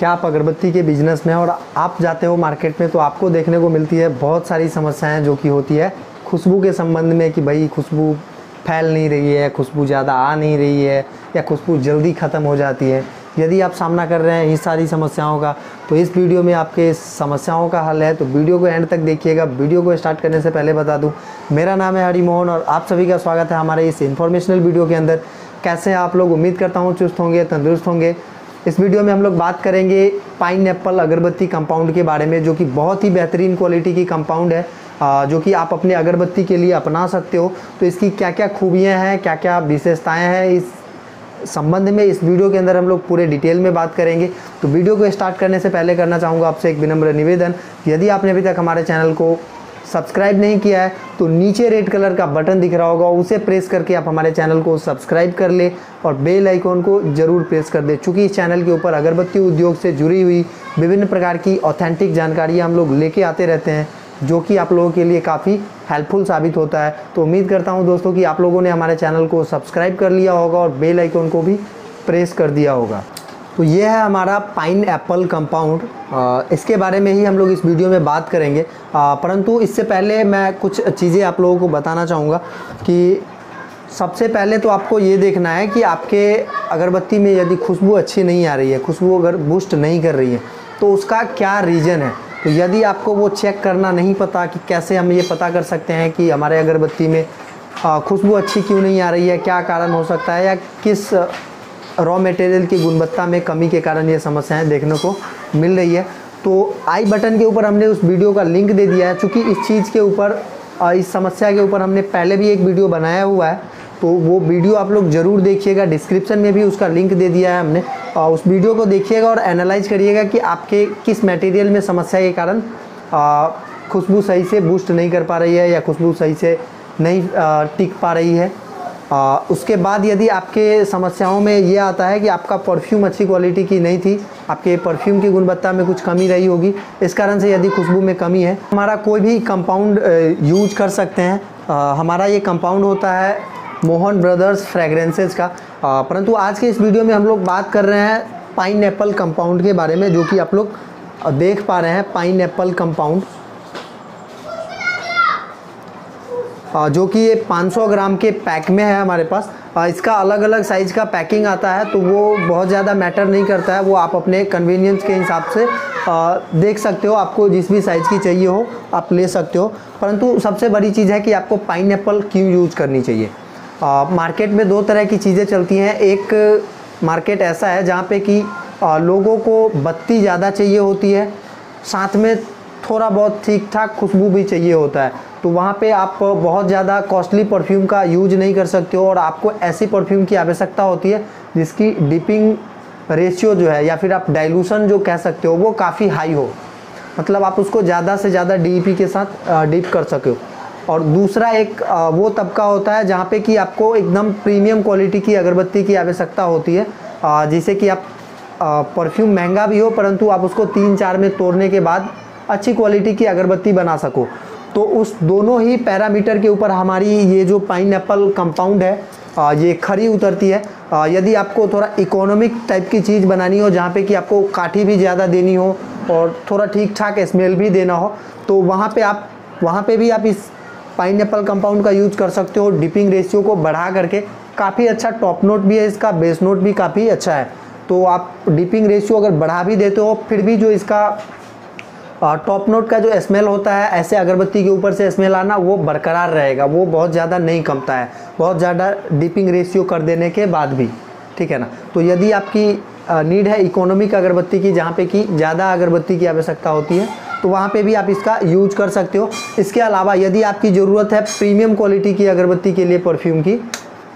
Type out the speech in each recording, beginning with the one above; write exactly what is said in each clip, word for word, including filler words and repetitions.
क्या आप अगरबत्ती के बिजनेस में और आप जाते हो मार्केट में तो आपको देखने को मिलती है बहुत सारी समस्याएं जो कि होती है खुशबू के संबंध में कि भाई खुशबू फैल नहीं रही है, खुशबू ज़्यादा आ नहीं रही है या खुशबू जल्दी ख़त्म हो जाती है। यदि आप सामना कर रहे हैं इस सारी समस्याओं का तो इस वीडियो में आपके समस्याओं का हल है, तो वीडियो को एंड तक देखिएगा। वीडियो को स्टार्ट करने से पहले बता दूं, मेरा नाम है हरि मोहन और आप सभी का स्वागत है हमारे इस इन्फॉर्मेशनल वीडियो के अंदर। कैसे आप लोग, उम्मीद करता हूं चुस्त होंगे, तंदुरुस्त होंगे। इस वीडियो में हम लोग बात करेंगे पाइनएप्पल अगरबत्ती कंपाउंड के बारे में, जो कि बहुत ही बेहतरीन क्वालिटी की कंपाउंड है जो कि आप अपने अगरबत्ती के लिए अपना सकते हो। तो इसकी क्या क्या खूबियाँ हैं, क्या क्या विशेषताएँ हैं, इस संबंध में इस वीडियो के अंदर हम लोग पूरे डिटेल में बात करेंगे। तो वीडियो को स्टार्ट करने से पहले करना चाहूँगा आपसे एक विनम्र निवेदन, यदि आपने अभी तक हमारे चैनल को सब्सक्राइब नहीं किया है तो नीचे रेड कलर का बटन दिख रहा होगा, उसे प्रेस करके आप हमारे चैनल को सब्सक्राइब कर ले और बेल आइकॉन को ज़रूर प्रेस कर दे, चूँकि इस चैनल के ऊपर अगरबत्ती उद्योग से जुड़ी हुई विभिन्न प्रकार की ऑथेंटिक जानकारी हम लोग लेके आते रहते हैं जो कि आप लोगों के लिए काफ़ी हेल्पफुल साबित होता है। तो उम्मीद करता हूं दोस्तों कि आप लोगों ने हमारे चैनल को सब्सक्राइब कर लिया होगा और बेल आइकन को भी प्रेस कर दिया होगा। तो ये है हमारा पाइन एप्पल कंपाउंड, इसके बारे में ही हम लोग इस वीडियो में बात करेंगे। आ, परंतु इससे पहले मैं कुछ चीज़ें आप लोगों को बताना चाहूँगा कि सबसे पहले तो आपको ये देखना है कि आपके अगरबत्ती में यदि खुशबू अच्छी नहीं आ रही है, खुशबू अगर बूस्ट नहीं कर रही है तो उसका क्या रीज़न है। तो यदि आपको वो चेक करना नहीं पता कि कैसे हम ये पता कर सकते हैं कि हमारे अगरबत्ती में खुशबू अच्छी क्यों नहीं आ रही है, क्या कारण हो सकता है या किस रॉ मटेरियल की गुणवत्ता में कमी के कारण ये समस्याएं देखने को मिल रही है, तो आई बटन के ऊपर हमने उस वीडियो का लिंक दे दिया है। चूँकि इस चीज़ के ऊपर, इस समस्या के ऊपर हमने पहले भी एक वीडियो बनाया हुआ है, तो वो वीडियो आप लोग ज़रूर देखिएगा। डिस्क्रिप्शन में भी उसका लिंक दे दिया है हमने, और उस वीडियो को देखिएगा और एनालाइज करिएगा कि आपके किस मटेरियल में समस्या के कारण खुशबू सही से बूस्ट नहीं कर पा रही है या खुशबू सही से नहीं आ, टिक पा रही है। आ, उसके बाद यदि आपके समस्याओं में ये आता है कि आपका परफ्यूम अच्छी क्वालिटी की नहीं थी, आपके परफ्यूम की गुणवत्ता में कुछ कमी रही होगी, इस कारण से यदि खुशबू में कमी है, हमारा कोई भी कंपाउंड यूज कर सकते हैं। आ, हमारा ये कंपाउंड होता है मोहन ब्रदर्स फ्रैग्रेंसेज का। आ, परंतु आज के इस वीडियो में हम लोग बात कर रहे हैं पाइनएप्पल कंपाउंड के बारे में, जो कि आप लोग देख पा रहे हैं पाइनएप्पल कंपाउंड, जो कि ये पाँच सौ ग्राम के पैक में है हमारे पास। आ, इसका अलग अलग साइज़ का पैकिंग आता है, तो वो बहुत ज़्यादा मैटर नहीं करता है, वो आप अपने कन्वीनियंस के हिसाब से आ, देख सकते हो, आपको जिस भी साइज़ की चाहिए हो आप ले सकते हो। परंतु सबसे बड़ी चीज़ है कि आपको पाइनएप्पल क्यों यूज़ करनी चाहिए। मार्केट में दो तरह की चीज़ें चलती हैं। एक मार्केट ऐसा है जहाँ पे कि लोगों को बत्ती ज़्यादा चाहिए होती है, साथ में थोड़ा बहुत ठीक ठाक खुशबू भी चाहिए होता है, तो वहाँ पे आप बहुत ज़्यादा कॉस्टली परफ्यूम का यूज नहीं कर सकते हो और आपको ऐसी परफ्यूम की आवश्यकता होती है जिसकी डिपिंग रेशियो जो है या फिर आप डाइल्यूशन जो कह सकते हो वो काफ़ी हाई हो, मतलब आप उसको ज़्यादा से ज़्यादा डी पी के साथ डिप कर सके हो। और दूसरा एक वो तबका होता है जहाँ पे कि आपको एकदम प्रीमियम क्वालिटी की अगरबत्ती की आवश्यकता होती है, जिसे कि आप परफ्यूम महंगा भी हो परंतु आप उसको तीन चार में तोड़ने के बाद अच्छी क्वालिटी की अगरबत्ती बना सको। तो उस दोनों ही पैरामीटर के ऊपर हमारी ये जो पाइनएप्पल कंपाउंड है ये खरी उतरती है। यदि आपको थोड़ा इकोनॉमिक टाइप की चीज़ बनानी हो, जहाँ पे कि आपको काठी भी ज़्यादा देनी हो और थोड़ा ठीक ठाक स्मेल भी देना हो, तो वहाँ पर आप वहाँ पर भी आप इस पाइनएप्पल कंपाउंड का यूज़ कर सकते हो, डिपिंग रेशियो को बढ़ा करके। काफ़ी अच्छा टॉप नोट भी है इसका, बेस नोट भी काफ़ी अच्छा है, तो आप डिपिंग रेशियो अगर बढ़ा भी देते हो फिर भी जो इसका टॉप नोट का जो स्मेल होता है, ऐसे अगरबत्ती के ऊपर से स्मेल आना, वो बरकरार रहेगा, वो बहुत ज़्यादा नहीं कमता है, बहुत ज़्यादा डिपिंग रेशियो कर देने के बाद भी, ठीक है ना। तो यदि आपकी नीड है इकोनॉमिक अगरबत्ती की, जहाँ पे कि ज़्यादा अगरबत्ती की आवश्यकता होती है, तो वहाँ पे भी आप इसका यूज कर सकते हो। इसके अलावा यदि आपकी ज़रूरत है प्रीमियम क्वालिटी की अगरबत्ती के लिए परफ्यूम की,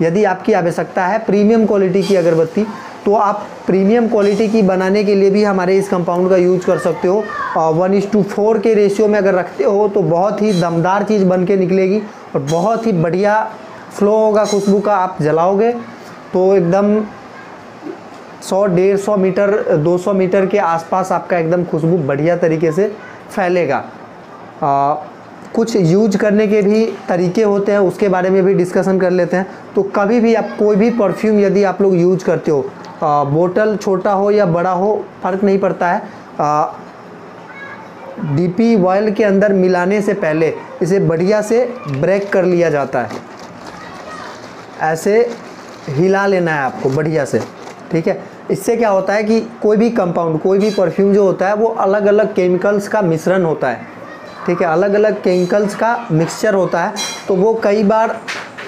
यदि आपकी आवश्यकता है प्रीमियम क्वालिटी की अगरबत्ती, तो आप प्रीमियम क्वालिटी की बनाने के लिए भी हमारे इस कंपाउंड का यूज कर सकते हो। वन इस टू फोर के रेशियो में अगर रखते हो तो बहुत ही दमदार चीज़ बन के निकलेगी और बहुत ही बढ़िया फ्लो होगा खुशबू का। आप जलाओगे तो एकदम सौ डेढ़ सौ मीटर दो सौ मीटर के आसपास आपका एकदम खुशबू बढ़िया तरीके से फैलेगा। आ, कुछ यूज करने के भी तरीके होते हैं, उसके बारे में भी डिस्कशन कर लेते हैं। तो कभी भी आप कोई भी परफ्यूम यदि आप लोग यूज करते हो आ, बोतल छोटा हो या बड़ा हो फ़र्क नहीं पड़ता है। आ, डीपी ऑयल के अंदर मिलाने से पहले इसे बढ़िया से ब्रेक कर लिया जाता है, ऐसे हिला लेना है आपको बढ़िया से, ठीक है। इससे क्या होता है कि कोई भी कंपाउंड, कोई भी परफ्यूम जो होता है वो अलग अलग केमिकल्स का मिश्रण होता है, ठीक है, अलग अलग केमिकल्स का मिक्सचर होता है, तो वो कई बार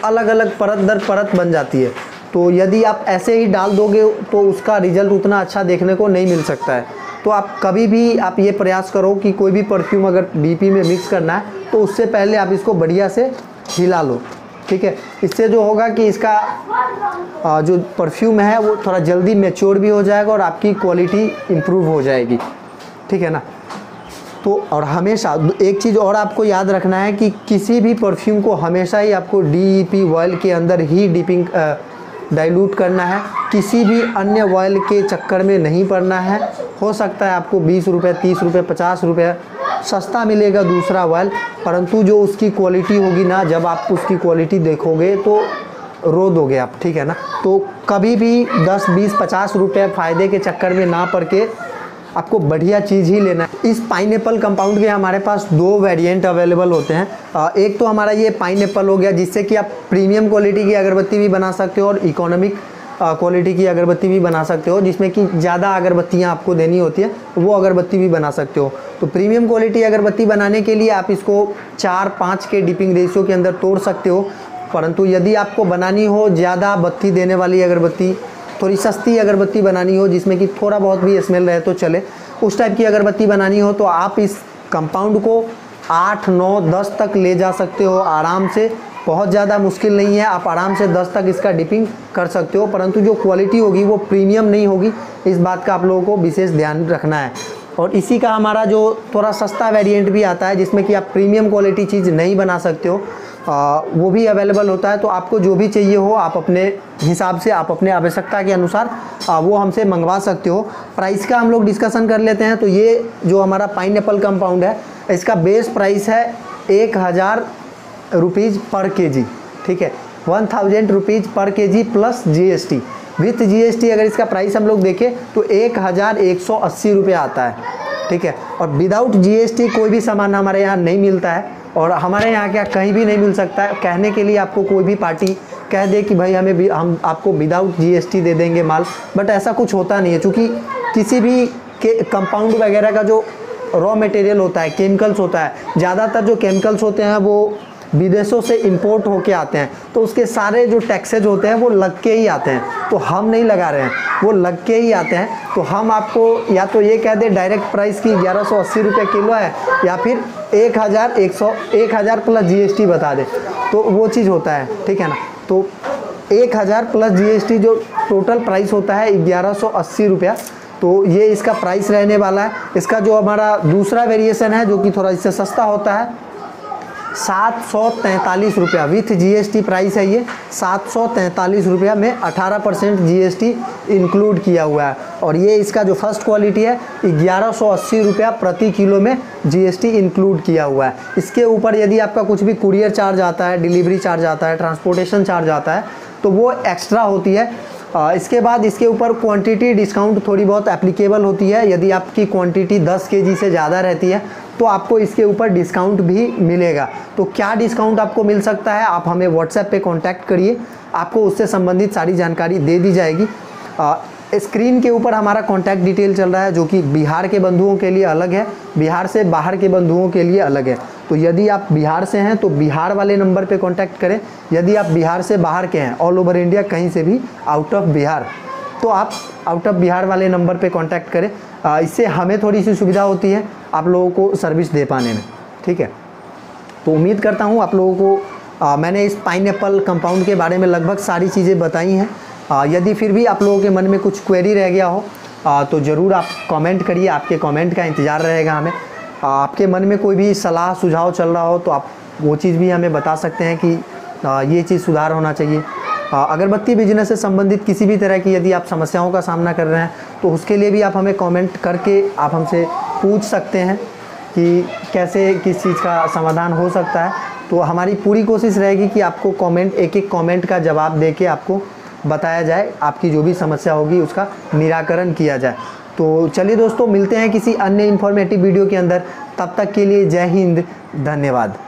अलग अलग परत दर परत बन जाती है। तो यदि आप ऐसे ही डाल दोगे तो उसका रिज़ल्ट उतना अच्छा देखने को नहीं मिल सकता है। तो आप कभी भी आप ये प्रयास करो कि कोई भी परफ्यूम अगर डीपी में मिक्स करना है तो उससे पहले आप इसको बढ़िया से हिला लो, ठीक है। इससे जो होगा कि इसका जो परफ्यूम है वो थोड़ा जल्दी मैच्योर भी हो जाएगा और आपकी क्वालिटी इम्प्रूव हो जाएगी, ठीक है ना। तो और हमेशा एक चीज़ और आपको याद रखना है कि किसी भी परफ्यूम को हमेशा ही आपको डीपी ऑयल के अंदर ही डिपिंग डाइल्यूट करना है, किसी भी अन्य ऑयल के चक्कर में नहीं पड़ना है। हो सकता है आपको बीस रुपये, तीस रुपये, पचास रुपये सस्ता मिलेगा दूसरा ऑयल, परंतु जो उसकी क्वालिटी होगी ना, जब आप उसकी क्वालिटी देखोगे तो रो दोगे आप, ठीक है ना। तो कभी भी दस, बीस, पचास रुपये फ़ायदे के चक्कर में ना पड़ के आपको बढ़िया चीज़ ही लेना है। इस पाइनएप्पल कंपाउंड के हमारे पास दो वेरिएंट अवेलेबल होते हैं। एक तो हमारा ये पाइनएप्पल हो गया, जिससे कि आप प्रीमियम क्वालिटी की अगरबत्ती भी बना सकते हो और इकोनॉमिक क्वालिटी की अगरबत्ती भी बना सकते हो, जिसमें कि ज़्यादा अगरबत्तियाँ आपको देनी होती है, वो अगरबत्ती भी बना सकते हो। तो प्रीमियम क्वालिटी अगरबत्ती बनाने के लिए आप इसको चार पाँच के डिपिंग रेशियो के अंदर तोड़ सकते हो, परंतु यदि आपको बनानी हो ज़्यादा बत्ती देने वाली अगरबत्ती, थोड़ी सस्ती अगरबत्ती बनानी हो जिसमें कि थोड़ा बहुत भी स्मेल रहे तो चले, उस टाइप की अगरबत्ती बनानी हो तो आप इस कंपाउंड को आठ, नौ, दस तक ले जा सकते हो आराम से। बहुत ज़्यादा मुश्किल नहीं है, आप आराम से दस तक इसका डिपिंग कर सकते हो, परंतु जो क्वालिटी होगी वो प्रीमियम नहीं होगी, इस बात का आप लोगों को विशेष ध्यान रखना है। और इसी का हमारा जो थोड़ा सस्ता वेरिएंट भी आता है, जिसमें कि आप प्रीमियम क्वालिटी चीज़ नहीं बना सकते हो, आ, वो भी अवेलेबल होता है। तो आपको जो भी चाहिए हो आप अपने हिसाब से, आप अपने आवश्यकता के अनुसार आ, वो हमसे मंगवा सकते हो। प्राइस का हम लोग डिस्कशन कर लेते हैं। तो ये जो हमारा पाइनएप्पल कंपाउंड है, इसका बेस प्राइस है एक हज़ार रुपीज़ पर केजी, ठीक है, one thousand rupees per KG plus GST. With GST अगर इसका प्राइस हम लोग देखें तो एक हज़ार एक सौ अस्सी रुपये आता है, ठीक है। और विदाउट जीएसटी कोई भी सामान हमारे यहाँ नहीं मिलता है, और हमारे यहाँ क्या कहीं भी नहीं मिल सकता है। कहने के लिए आपको कोई भी पार्टी कह दे कि भाई हमें भी हम आपको विदाउट जीएसटी दे देंगे माल, बट ऐसा कुछ होता नहीं है, क्योंकि किसी भी कंपाउंड वगैरह का जो रॉ मटेरियल होता है, केमिकल्स होता है, ज़्यादातर जो केमिकल्स होते हैं वो विदेशों से इंपोर्ट होके आते हैं, तो उसके सारे जो टैक्सेज होते हैं वो लग के ही आते हैं। तो हम नहीं लगा रहे हैं, वो लग के ही आते हैं। तो हम आपको या तो ये कह दें डायरेक्ट प्राइस की ग्यारह सौ अस्सी रुपये किलो है, या फिर एक हज़ार एक सौ एक हज़ार प्लस जीएसटी बता दें, तो वो चीज़ होता है, ठीक है ना। तो एक हज़ार प्लस जीएसटी जो टोटल प्राइस होता है ग्यारह सौ अस्सी रुपया, तो ये इसका प्राइस रहने वाला है। इसका जो हमारा दूसरा वेरिएसन है जो कि थोड़ा इससे सस्ता होता है, सात सौ तैंतालीस रुपया विथ जीएसटी प्राइस है ये। सात सौ तैंतालीस रुपया में अठारह परसेंट जीएसटी इंक्लूड किया हुआ है, और ये इसका जो फर्स्ट क्वालिटी है ग्यारह सौ अस्सी रुपया प्रति किलो में जीएसटी इंक्लूड किया हुआ है। इसके ऊपर यदि आपका कुछ भी कुरियर चार्ज आता है, डिलीवरी चार्ज आता है, ट्रांसपोर्टेशन चार्ज आता है, तो वो एक्स्ट्रा होती है। इसके बाद इसके ऊपर क्वांटिटी डिस्काउंट थोड़ी बहुत एप्लीकेबल होती है। यदि आपकी क्वांटिटी दस केजी से ज़्यादा रहती है तो आपको इसके ऊपर डिस्काउंट भी मिलेगा। तो क्या डिस्काउंट आपको मिल सकता है, आप हमें व्हाट्सएप पे कांटेक्ट करिए, आपको उससे संबंधित सारी जानकारी दे दी जाएगी। आ, स्क्रीन के ऊपर हमारा कांटेक्ट डिटेल चल रहा है, जो कि बिहार के बंधुओं के लिए अलग है, बिहार से बाहर के बंधुओं के लिए अलग है। तो यदि आप बिहार से हैं तो बिहार वाले नंबर पे कांटेक्ट करें, यदि आप बिहार से बाहर के हैं, ऑल ओवर इंडिया कहीं से भी आउट ऑफ बिहार, तो आप आउट ऑफ बिहार वाले नंबर पे कांटेक्ट करें। आ, इससे हमें थोड़ी सी सुविधा होती है आप लोगों को सर्विस दे पाने में, ठीक है। तो उम्मीद करता हूँ आप लोगों को आ, मैंने इस पाइनएप्पल कंपाउंड के बारे में लगभग सारी चीज़ें बताई हैं। यदि फिर भी आप लोगों के मन में कुछ क्वेरी रह गया हो आ, तो ज़रूर आप कमेंट करिए, आपके कमेंट का इंतज़ार रहेगा हमें। आ, आपके मन में कोई भी सलाह सुझाव चल रहा हो तो आप वो चीज़ भी हमें बता सकते हैं कि आ, ये चीज़ सुधार होना चाहिए। अगरबत्ती बिजनेस से संबंधित किसी भी तरह की यदि आप समस्याओं का सामना कर रहे हैं तो उसके लिए भी आप हमें कमेंट करके आप हमसे पूछ सकते हैं कि कैसे किस चीज़ का समाधान हो सकता है। तो हमारी पूरी कोशिश रहेगी कि आपको कमेंट, एक एक कमेंट का जवाब दे के आपको बताया जाए, आपकी जो भी समस्या होगी उसका निराकरण किया जाए। तो चलिए दोस्तों, मिलते हैं किसी अन्य इन्फॉर्मेटिव वीडियो के अंदर, तब तक के लिए जय हिंद, धन्यवाद।